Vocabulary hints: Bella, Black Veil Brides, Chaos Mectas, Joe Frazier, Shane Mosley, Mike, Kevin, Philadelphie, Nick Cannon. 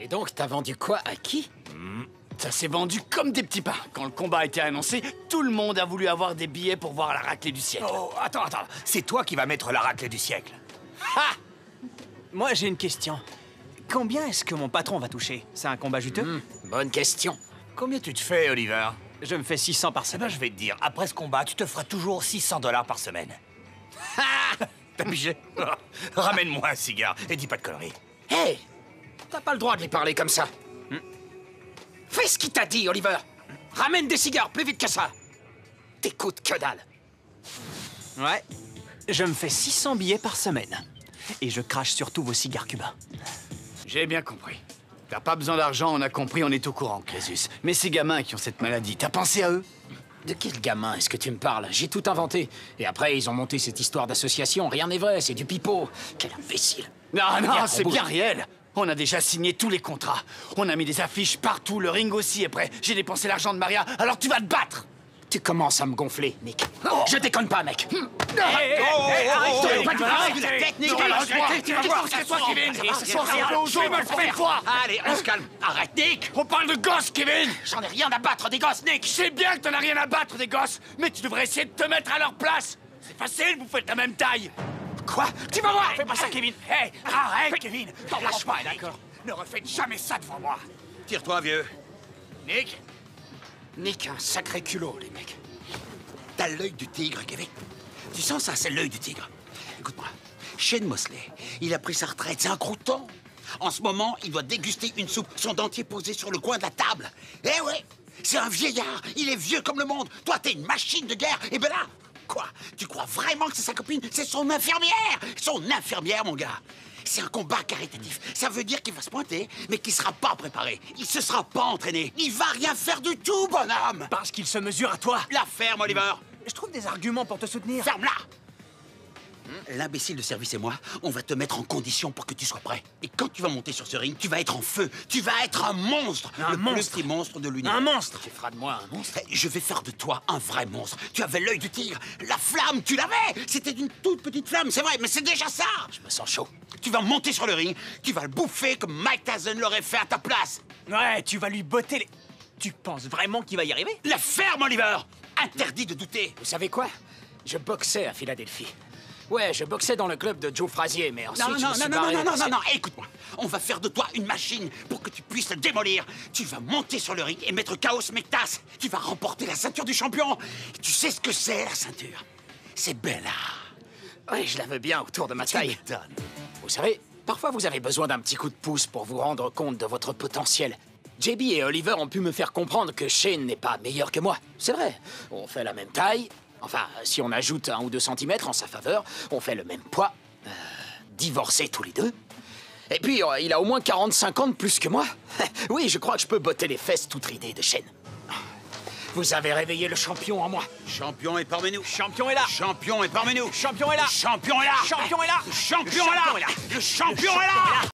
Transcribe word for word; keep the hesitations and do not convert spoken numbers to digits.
Et donc, t'as vendu quoi à qui? mmh. Ça s'est vendu comme des petits pains. Quand le combat a été annoncé, tout le monde a voulu avoir des billets pour voir la raclée du siècle. Oh, attends, attends, c'est toi qui vas mettre la raclée du siècle. Ha! Moi, j'ai une question. Combien est-ce que mon patron va toucher? C'est un combat juteux? mmh. Bonne question. Combien tu te fais, Oliver? Je me fais six cents par semaine. Eh ben, je vais te dire, après ce combat, tu te feras toujours six cents dollars par semaine. Ha! T'as pigé? Ramène-moi un cigare et dis pas de conneries. Hé! Hey! T'as pas le droit de lui parler comme ça. Hmm? Fais ce qu'il t'a dit, Oliver. Ramène des cigares plus vite que ça. T'écoutes que dalle. Ouais. Je me fais six cents billets par semaine. Et je crache sur tous vos cigares cubains. J'ai bien compris. T'as pas besoin d'argent, on a compris, on est au courant, Crésus. Mais ces gamins qui ont cette maladie, t'as pensé à eux? De quel gamin est-ce que tu me parles? J'ai tout inventé. Et après, ils ont monté cette histoire d'association. Rien n'est vrai, c'est du pipeau. Quel imbécile. Non, non, c'est bien réel. On a déjà signé tous les contrats. On a mis des affiches partout, le ring aussi est prêt. J'ai dépensé l'argent de Maria, alors tu vas te battre! Tu commences à me gonfler, Nick. Oh. Je déconne pas, mec. Arrête-toi, arrête la technique. Tu vas voir, c'est toi, Kevin. C'est toi, je me le fais voir. Allez, on se calme. Arrête, Nick. On parle de gosses, Kevin. J'en ai rien à battre des gosses, Nick. Je sais bien que t'en as rien à battre des gosses, mais tu devrais essayer de te mettre à leur place. C'est facile, vous faites la même taille. Quoi? Tu vas voir! Fais pas ça, Kevin! Hé! Arrête, Kevin! T'en lâche pas, d'accord? Ne refaites jamais ça devant moi! Tire-toi, vieux! Nick? Nick, un sacré culot, les mecs! T'as l'œil du tigre, Kevin! Tu sens ça, c'est l'œil du tigre! Écoute-moi, Shane Mosley, il a pris sa retraite, c'est un crouton! En ce moment, il doit déguster une soupe, son dentier posé sur le coin de la table! Eh ouais! C'est un vieillard! Il est vieux comme le monde! Toi, t'es une machine de guerre! Et ben là! Quoi? Tu crois vraiment que c'est sa copine? C'est son infirmière! Son infirmière, mon gars! C'est un combat caritatif. Ça veut dire qu'il va se pointer, mais qu'il sera pas préparé. Il se sera pas entraîné. Il va rien faire du tout, bonhomme! Parce qu'il se mesure à toi. La ferme, Oliver! Je trouve des arguments pour te soutenir. Ferme-la! L'imbécile de service et moi, on va te mettre en condition pour que tu sois prêt. Et quand tu vas monter sur ce ring, tu vas être en feu. Tu vas être un monstre. Un le monstre. Plus petit monstre de l'univers. Un monstre. Tu feras de moi un monstre. Je vais faire de toi un vrai monstre. Tu avais l'œil du tigre. La flamme, tu l'avais. C'était une toute petite flamme, c'est vrai, mais c'est déjà ça. Je me sens chaud. Tu vas monter sur le ring. Tu vas le bouffer comme Mike Tyson l'aurait fait à ta place. Ouais, tu vas lui botter les... Tu penses vraiment qu'il va y arriver? La ferme, Oliver. Interdit de douter. Vous savez quoi? Je boxais à Philadelphie. Ouais, je boxais dans le club de Joe Frazier, mais ensuite non, je non, me suis non, non, non, non, non, non, écoute-moi. On va faire de toi une machine pour que tu puisses la démolir. Tu vas monter sur le ring et mettre Chaos Mectas. Tu vas remporter la ceinture du champion. Et tu sais ce que c'est, la ceinture? C'est Bella. Oui, je la veux bien autour de ma taille. Tu m'étonnes. Vous savez, parfois vous avez besoin d'un petit coup de pouce pour vous rendre compte de votre potentiel. J B et Oliver ont pu me faire comprendre que Shane n'est pas meilleur que moi. C'est vrai, on fait la même taille. Enfin, si on ajoute un ou deux centimètres en sa faveur, on fait le même poids. Euh, divorcés tous les deux. Et puis, euh, il a au moins quarante-cinq ans de plus que moi. Oui, je crois que je peux botter les fesses toutes ridées de Shane. Vous avez réveillé le champion en moi. Champion est parmi nous. Champion est là. Champion est parmi nous. Champion est là. Champion est là. Champion est là. Champion est là. Le champion est là.